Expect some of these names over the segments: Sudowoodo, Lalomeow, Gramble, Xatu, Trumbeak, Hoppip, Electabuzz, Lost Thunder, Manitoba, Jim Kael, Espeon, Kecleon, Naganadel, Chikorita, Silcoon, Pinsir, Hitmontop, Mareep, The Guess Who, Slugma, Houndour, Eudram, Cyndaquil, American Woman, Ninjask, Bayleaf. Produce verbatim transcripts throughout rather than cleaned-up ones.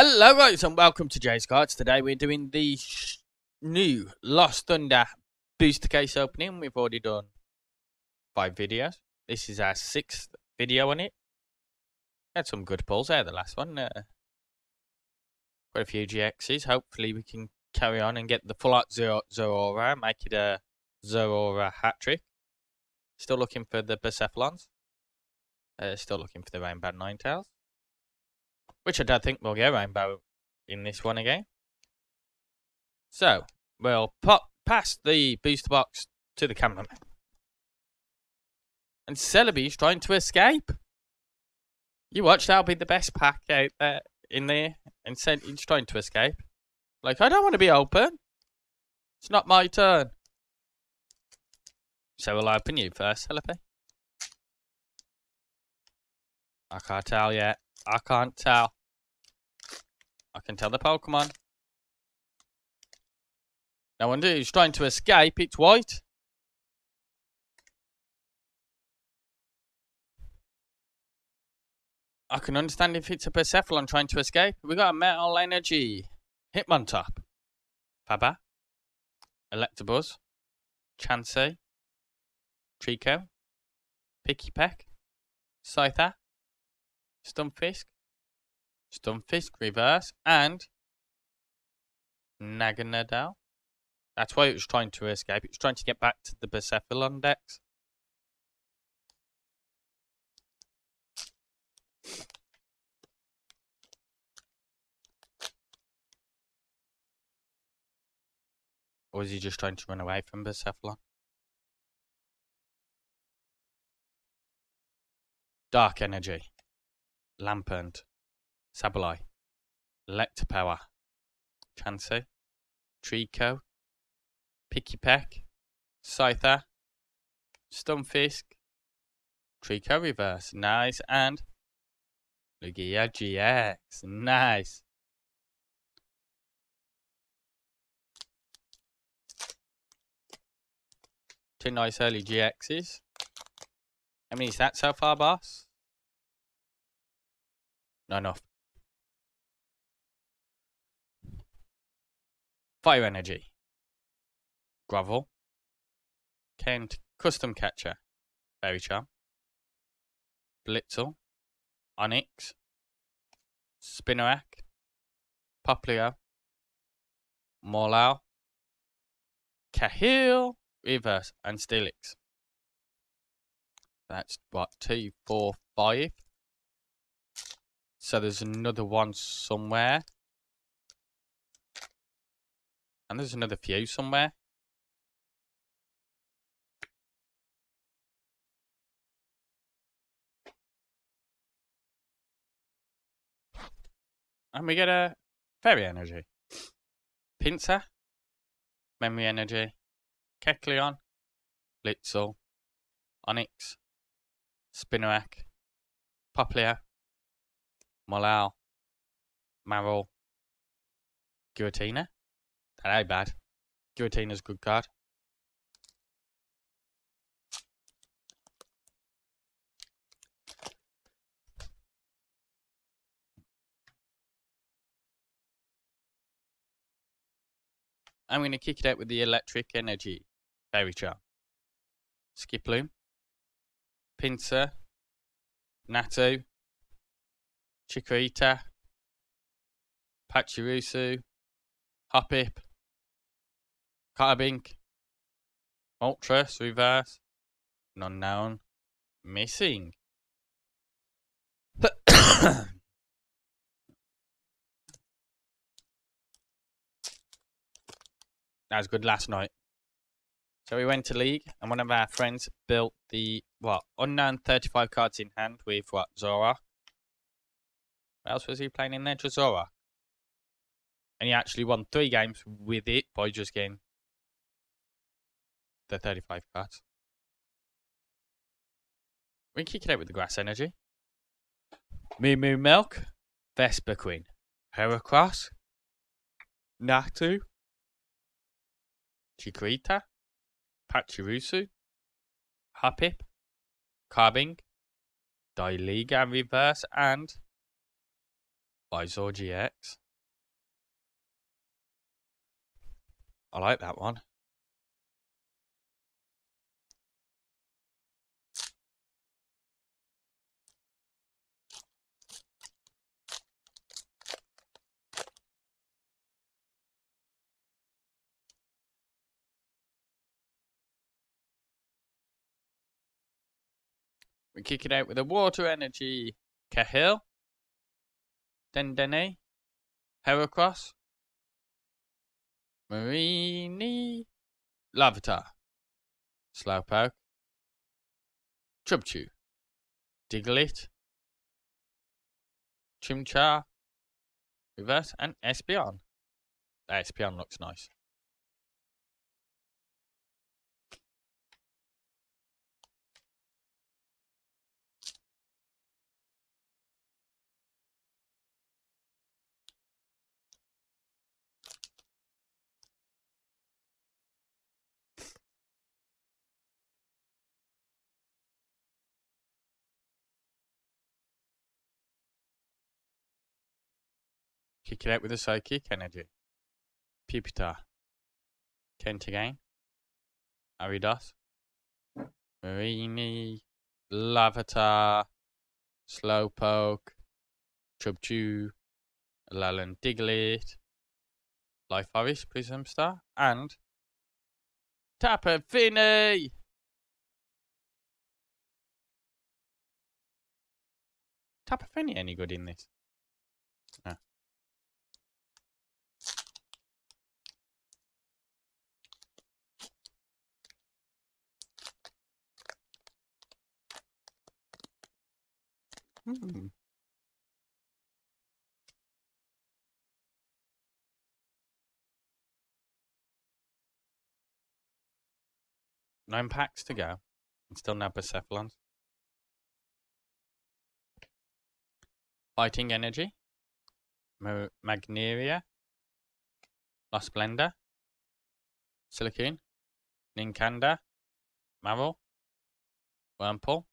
Hello guys and welcome to Jayz Cards. Today we're doing the new Lost Thunder booster case opening. We've already done five videos. This is our sixth video on it. Had some good pulls there, the last one. Uh, quite a few G Xs. Hopefully we can carry on and get the full art Zor Zorora, make it a Zorora Hatchery. Still looking for the Bucephalons. Uh, still looking for the Rainbow Ninetales. Which I don't think we'll get Rainbow in this one again. So, we'll pop past the booster box to the cameraman. And Celebi's trying to escape. You watch, that'll be the best pack out there in there. And Celebi's trying to escape. Like, I don't want to be open. It's not my turn. So we'll open you first, Celebi. I can't tell yet. I can't tell. I can tell the Pokemon. No wonder he's trying to escape. It's white. I can understand if it's a Bucephalon trying to escape. We got a Metal Energy. Hitmontop. Faba. Electabuzz. Chansey. Trico. Pickypeck. Scyther. Stunfisk, Stunfisk reverse, and Naganadel. That's why it was trying to escape. It was trying to get back to the Bucephalon decks. Or was he just trying to run away from Bucephalon? Dark Energy. Lampant, Sableye, Electapower, Chansey, Trico, Pickypeck, Scyther, Stunfisk, Trico reverse, nice, and Lugia G X, nice. Two nice early G Xs. How many is that so far, boss? Not enough. Fire Energy. Gravel. Kent Custom Catcher. Fairy Charm. Blitzel. Onyx. Spinarak. Popplio. Morlow. Cahill. Reverse. And Steelix. That's what? Two, four, five. So there's another one somewhere. And there's another few somewhere. And we get a Fairy Energy. Pinsir. Memory Energy. Kecleon. Blitzel. Onyx. Spinarak. Popplio. Molal, Marol, Giratina. That ain't bad. Giratina's a good card. I'm going to kick it out with the Electric Energy. Fairy Charm. Skiploom. Pinsir. Natu. Chikorita, Pachirusu, Hoppip, Catabink, Moltres, reverse, none known, missing. That was good last night. So we went to League, and one of our friends built the, what, unknown thirty-five cards in hand with, what, Zora. What else was he playing in there? Zorora. And he actually won three games with it by just getting the thirty-five cards. We can kick it out with the Grass Energy. Moo Moo Milk. Vespa Queen. Heracross. Natu. Chikorita. Pachirusu. Hoppip. Carbink. Dialga reverse and Zorora G X. I like that one. We kick it out with a water energy. Cahill. Dendene. Heracross. Marini. Lavatar. Slowpoke. Chubchoo. Diglett. Chimchar. Reverse and Espeon. That Espeon looks nice. Kick it out with a psychic energy. Pupitar. Kentagain. Aridos. Marini. Lavatar. Slowpoke. Chubchoo. Alolan Diglett. Life Forest Prism Star. And Tapu Fini! Tapu Fini any good in this? No. Hmm. Nine packs to go. And still no Bucephalons. Fighting Energy. Mo Magneria. Lost Splendor. Silicune. Ninkanda. Marvel. Wurmple.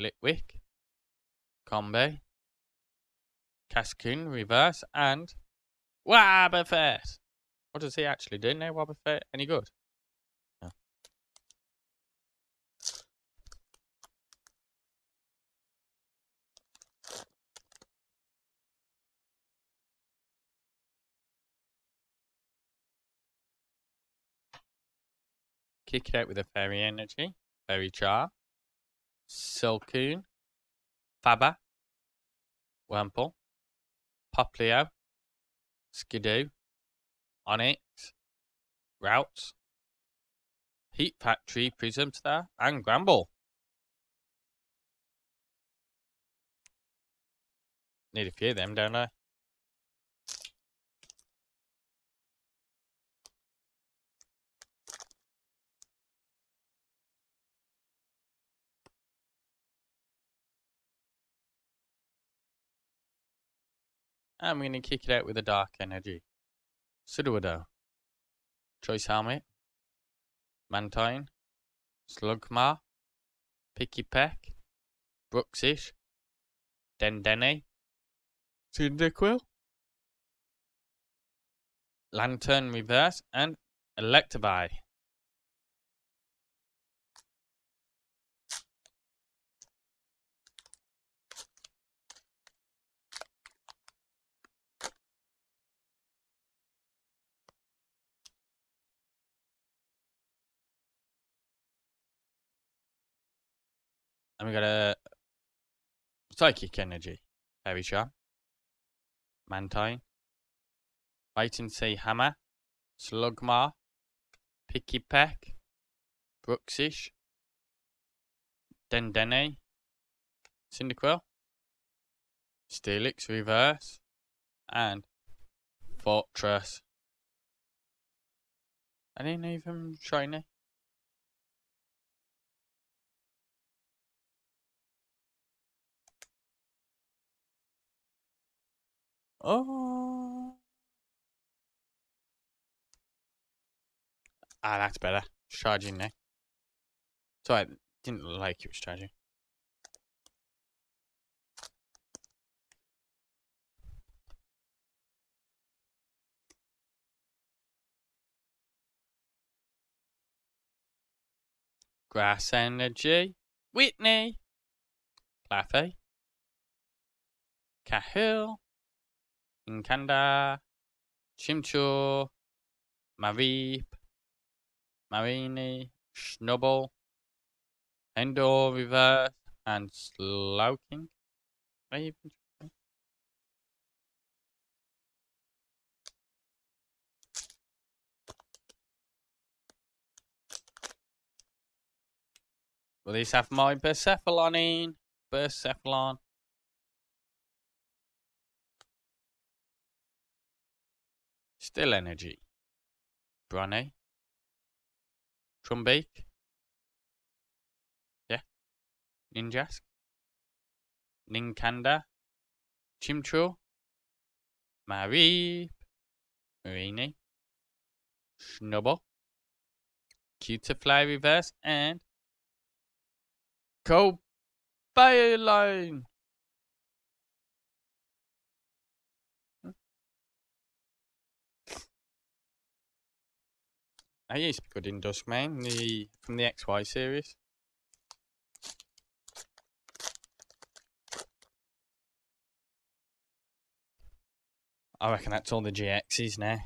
Litwick. Combe, Cascoon, reverse, and Wobbuffet. What does he actually do? No Wobbuffet any good? No. Kick it out with a Fairy Energy, Fairy Char, Silcoon. Faba, Wurmple, Popplio, Skidoo, Onix, Routes, Heat Factory, Prism Star, and Gramble. Need a few of them, don't I? I'm going to kick it out with a Dark Energy. Sudowoodo. Choice Helmet. Mantine. Slugma. Picky Peck. Brooksish. Dendene. Cyndaquil. Lantern Reverse and Electivire. And we got a Psychic Energy, Fairy Charm, Mantine, Wait and See Hammer, Slugma, Picky Peck, Brooksish, Dendene, Cyndaquil, Steelix Reverse, and Fortress. I didn't even shiny. Oh, ah, that's better. It's charging now. So I didn't like it was charging. Grass Energy. Whitney. Laffey. Cahill. Inkanda. Chimchur. Mareep. Marini. Snubble. Endor Reverse. And Slowking. Raven. Will these have my Bucephalon in? Bucephalon. Still Energy. Bronny. Trumbeak. Yeah. Ninjask. Ninkanda. Chimchur. Mareep. Marini. Snubble. Cutafly Reverse and Cobaline. Hmm. I used to be good in Duskman, the from the X Y series. I reckon that's all the G Xs now.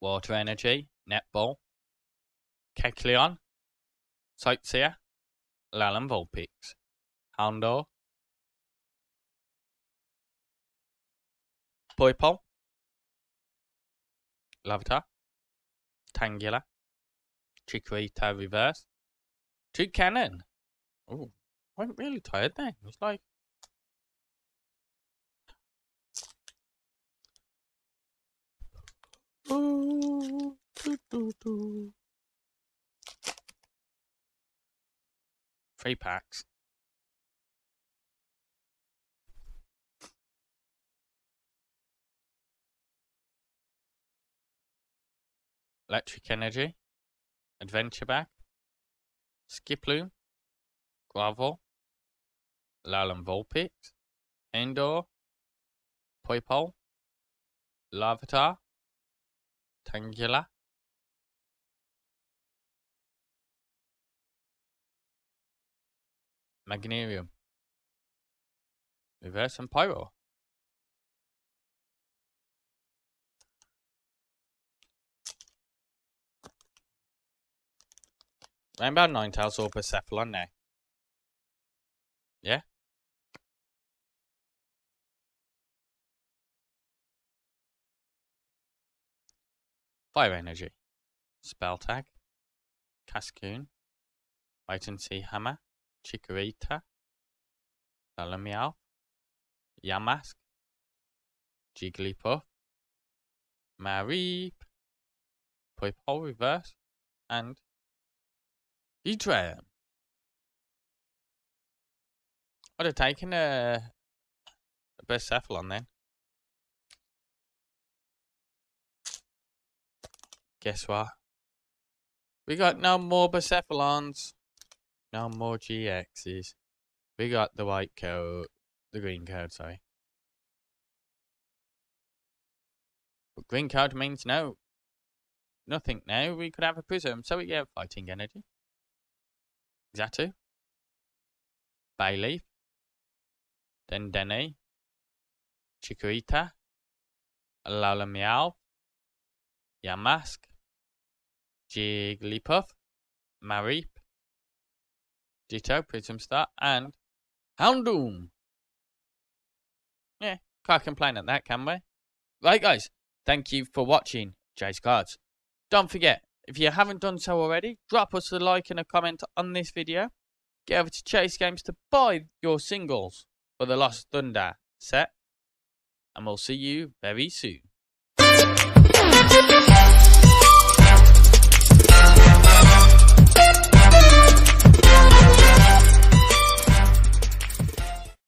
Water Energy. Netball, Kecleon, Sightseer, Lalan Vulpix, Houndour, Poipole, Larvitar, Tangela, Chikorita Reverse, Toucanon. Oh, I wasn't really tired then. It was like ooh. Do, do, do. Three packs. Electric Energy. Adventure Bag. Skiploom. Gravel. Lalan Vulpix. Endor. Poipole. Larvitar. Tangela. Magnerium. Reverse and Pyro. Rainbow Ninetales or Bucephalon now. Yeah? Fire Energy. Spell Tag. Cascoon. Wait and See Hammer. Chikorita, Lalomeow, Yamask, Jigglypuff, Mareep, Poipole Reverse, and Eudram. I'd have taken a, a Bucephalon then. Guess what? We got no more Bucephalons. No more G Xs. We got the white code, the green code, sorry. But green code means no, nothing now. We could have a prism, so we get Fighting Energy. Xatu. Bayleaf. Dendeni. Chikorita. Lalomeow. Yamask. Jigglypuff. Mareep. Ditto, Prism Star, and Houndoom. Yeah, can't complain at that, can we? Right, guys, thank you for watching Jayz Cards. Don't forget, if you haven't done so already, drop us a like and a comment on this video. Get over to Chase Games to buy your singles for the Lost Thunder set. And we'll see you very soon.